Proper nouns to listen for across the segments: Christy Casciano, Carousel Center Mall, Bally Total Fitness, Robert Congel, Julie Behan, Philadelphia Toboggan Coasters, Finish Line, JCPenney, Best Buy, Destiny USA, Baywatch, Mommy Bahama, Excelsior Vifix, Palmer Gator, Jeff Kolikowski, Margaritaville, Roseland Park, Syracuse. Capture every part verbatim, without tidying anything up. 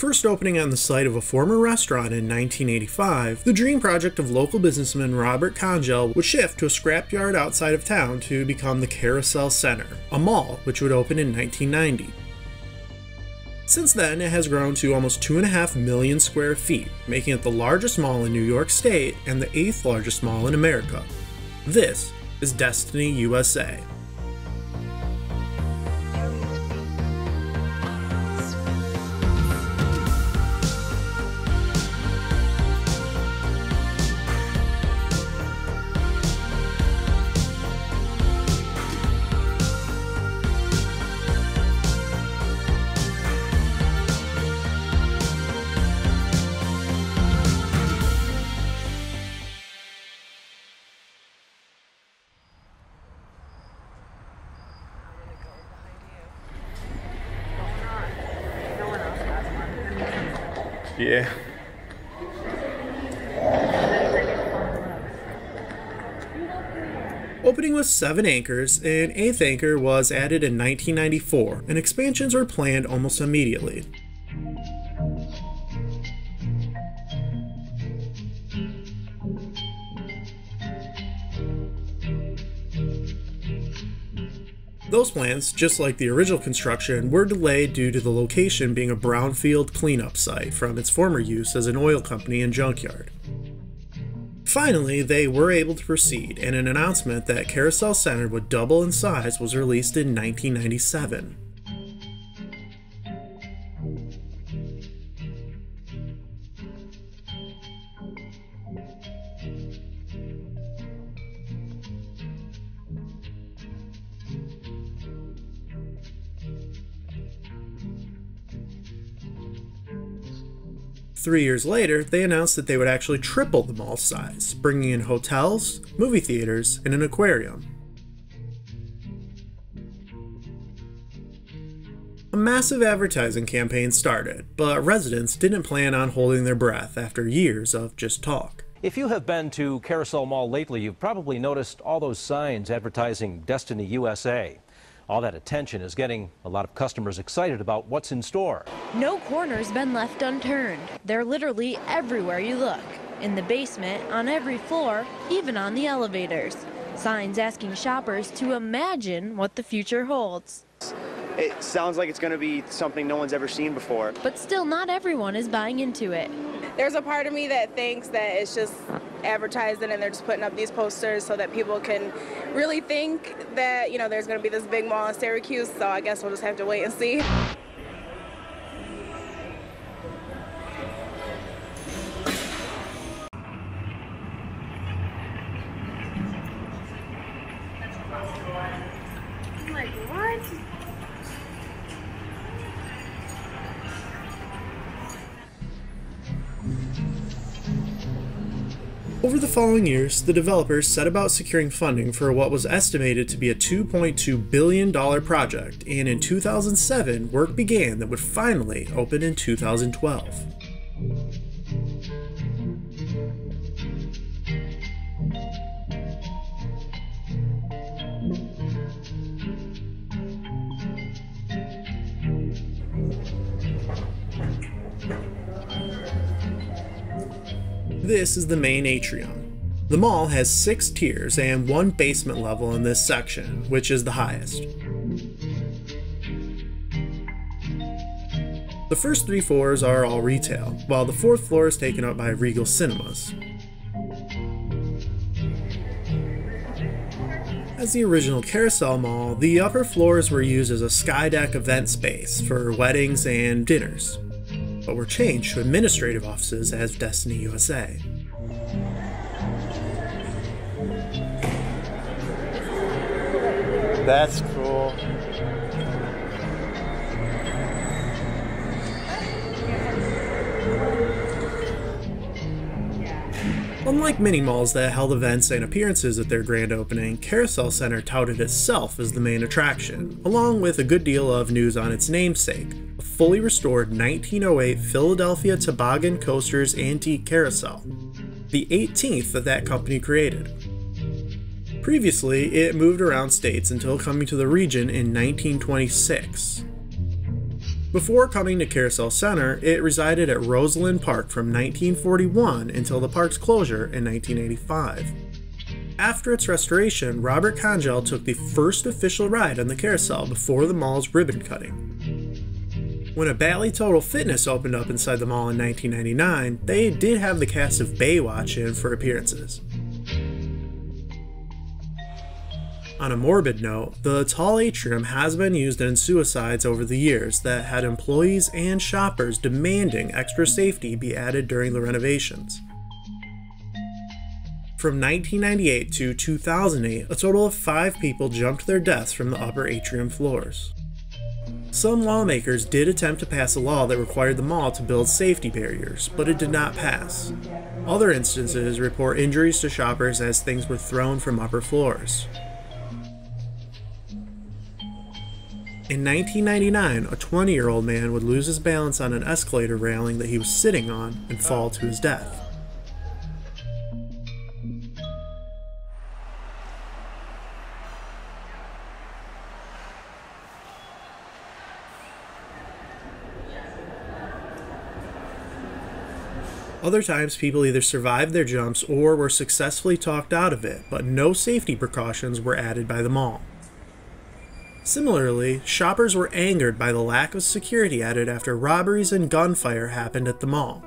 First opening on the site of a former restaurant in nineteen eighty-five, the dream project of local businessman Robert Congel would shift to a scrapyard outside of town to become the Carousel Center, a mall which would open in nineteen ninety. Since then, it has grown to almost two point five million square feet, making it the largest mall in New York State and the eighth largest mall in America. This is Destiny U S A. Yeah. Opening with seven anchors, an eighth anchor was added in nineteen ninety-four, and expansions were planned almost immediately. Those plans, just like the original construction, were delayed due to the location being a brownfield cleanup site from its former use as an oil company and junkyard. Finally, they were able to proceed, and an announcement that Carousel Center would double in size was released in nineteen ninety-seven. Three years later, they announced that they would actually triple the mall size, bringing in hotels, movie theaters, and an aquarium. A massive advertising campaign started, but residents didn't plan on holding their breath after years of just talk. If you have been to Carousel Mall lately, you've probably noticed all those signs advertising Destiny U S A. All that attention is getting a lot of customers excited about what's in store. No corner's been left unturned. They're literally everywhere you look. In the basement, on every floor, even on the elevators. Signs asking shoppers to imagine what the future holds. It sounds like it's going to be something no one's ever seen before. But still not everyone is buying into it. There's a part of me that thinks that it's just advertising and they're just putting up these posters so that people can really think that, you know, there's going to be this big mall in Syracuse, so I guess we'll just have to wait and see. I'm like, what? Over the following years, the developers set about securing funding for what was estimated to be a two point two billion dollar project, and in two thousand seven, work began that would finally open in two thousand twelve. This is the main atrium. The mall has six tiers and one basement level in this section, which is the highest. The first three floors are all retail, while the fourth floor is taken up by Regal Cinemas. As the original Carousel Mall, the upper floors were used as a sky deck event space for weddings and dinners, but were changed to administrative offices as Destiny U S A. That's cool. Unlike many malls that held events and appearances at their grand opening, Carousel Center touted itself as the main attraction, along with a good deal of news on its namesake, a fully restored nineteen oh eight Philadelphia Toboggan Coasters antique carousel, the eighteenth that that company created. Previously, it moved around states until coming to the region in nineteen twenty-six. Before coming to Carousel Center, it resided at Roseland Park from nineteen forty-one until the park's closure in nineteen eighty-five. After its restoration, Robert Congel took the first official ride on the carousel before the mall's ribbon cutting. When a Bally Total Fitness opened up inside the mall in nineteen ninety-nine, they did have the cast of Baywatch in for appearances. On a morbid note, the tall atrium has been used in suicides over the years that had employees and shoppers demanding extra safety be added during the renovations. From nineteen ninety-eight to two thousand eight, a total of five people jumped their deaths from the upper atrium floors. Some lawmakers did attempt to pass a law that required the mall to build safety barriers, but it did not pass. Other instances report injuries to shoppers as things were thrown from upper floors. In nineteen ninety-nine, a twenty-year-old man would lose his balance on an escalator railing that he was sitting on and fall to his death. Other times, people either survived their jumps or were successfully talked out of it, but no safety precautions were added by the mall. Similarly, shoppers were angered by the lack of security added after robberies and gunfire happened at the mall.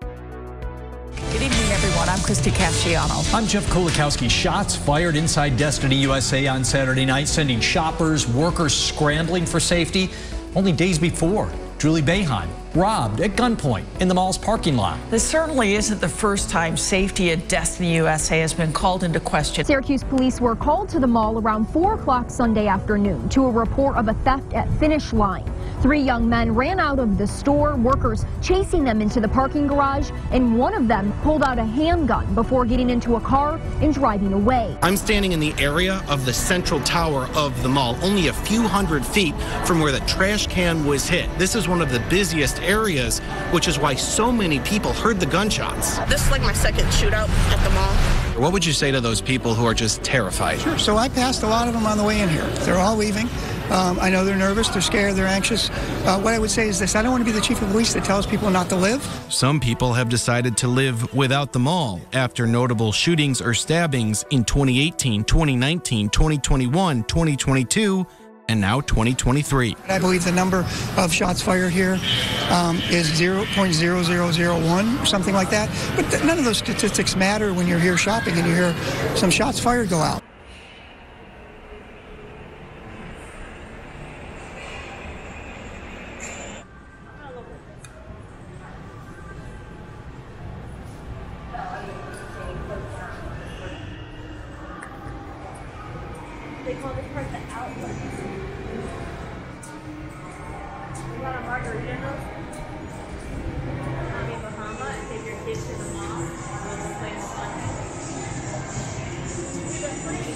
Good evening, everyone. I'm Christy Casciano. I'm Jeff Kolikowski. Shots fired inside Destiny U S A on Saturday night, sending shoppers, workers scrambling for safety. Only days before, Julie Behan robbed at gunpoint in the mall's parking lot. This certainly isn't the first time safety at Destiny U S A has been called into question. Syracuse police were called to the mall around four o'clock Sunday afternoon to a report of a theft at Finish Line. Three young men ran out of the store, workers chasing them into the parking garage, and one of them pulled out a handgun before getting into a car and driving away. I'm standing in the area of the central tower of the mall, only a few hundred feet from where the trash can was hit. This is one of the busiest areas, which is why so many people heard the gunshots. This is like my second shootout at the mall. What would you say to those people who are just terrified? Sure, so I passed a lot of them on the way in here. They're all leaving. Um, I know they're nervous, they're scared, they're anxious. Uh, what I would say is this: I don't want to be the chief of police that tells people not to live. Some people have decided to live without the mall after notable shootings or stabbings in twenty eighteen, twenty nineteen, twenty twenty-one, twenty twenty-two, and now twenty twenty-three. I believe the number of shots fired here um, is zero point zero zero zero one, something like that. But th none of those statistics matter when you're here shopping and you hear some shots fired go out. They call this part the outlet. You want a Margaritaville? Mommy Bahama, and take your kids to the mall. We'll play on Sunday. It's free.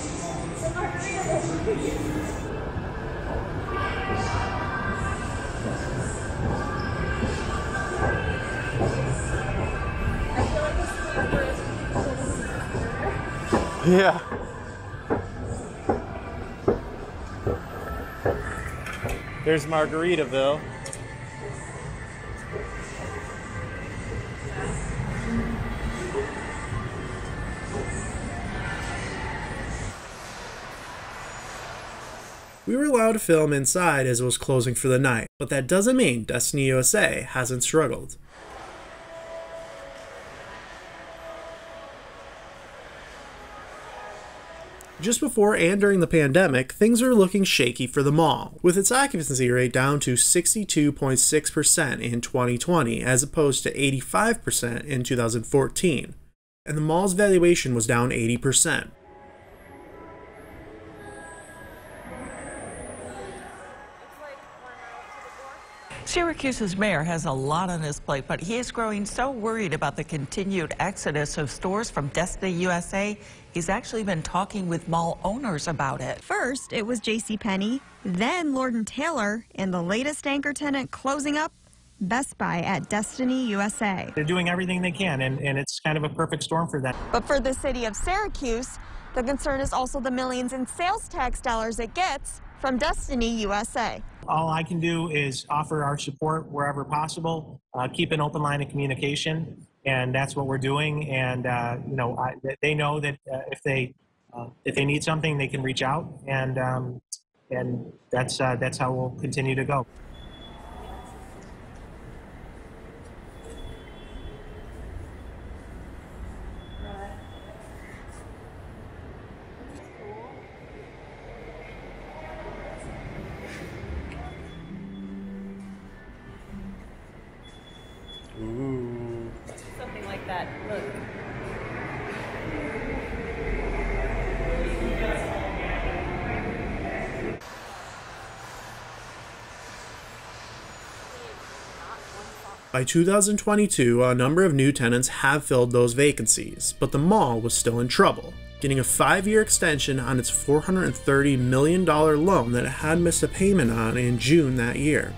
It's a Margaritaville. I feel like this is my first picture. Yeah. There's Margaritaville. We were allowed to film inside as it was closing for the night, but that doesn't mean Destiny U S A hasn't struggled. Just before and during the pandemic, things were looking shaky for the mall, with its occupancy rate down to sixty-two point six percent in twenty twenty as opposed to eighty-five percent in two thousand fourteen, and the mall's valuation was down eighty percent. Syracuse's mayor has a lot on his plate, but he is growing so worried about the continued exodus of stores from Destiny U S A, he's actually been talking with mall owners about it. First, it was JCPenney, then Lord and Taylor, and the latest anchor tenant closing up, Best Buy at Destiny U S A. They're doing everything they can, and, and it's kind of a perfect storm for them. But for the city of Syracuse, the concern is also the millions in sales tax dollars it gets From Destiny U S A. All I can do is offer our support wherever possible, uh, keep an open line of communication, and that's what we're doing. And uh, you know, I, they know that uh, if they uh, if they need something, they can reach out, and um, and that's uh, that's how we'll continue to go. Ooh. Something like that. Look. By two thousand twenty-two, a number of new tenants have filled those vacancies, but the mall was still in trouble, getting a five-year extension on its four hundred thirty million dollar loan that it had missed a payment on in June that year.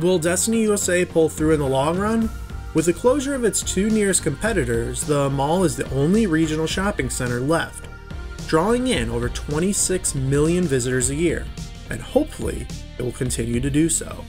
Will Destiny U S A pull through in the long run? With the closure of its two nearest competitors, the mall is the only regional shopping center left, drawing in over twenty-six million visitors a year, and hopefully it will continue to do so.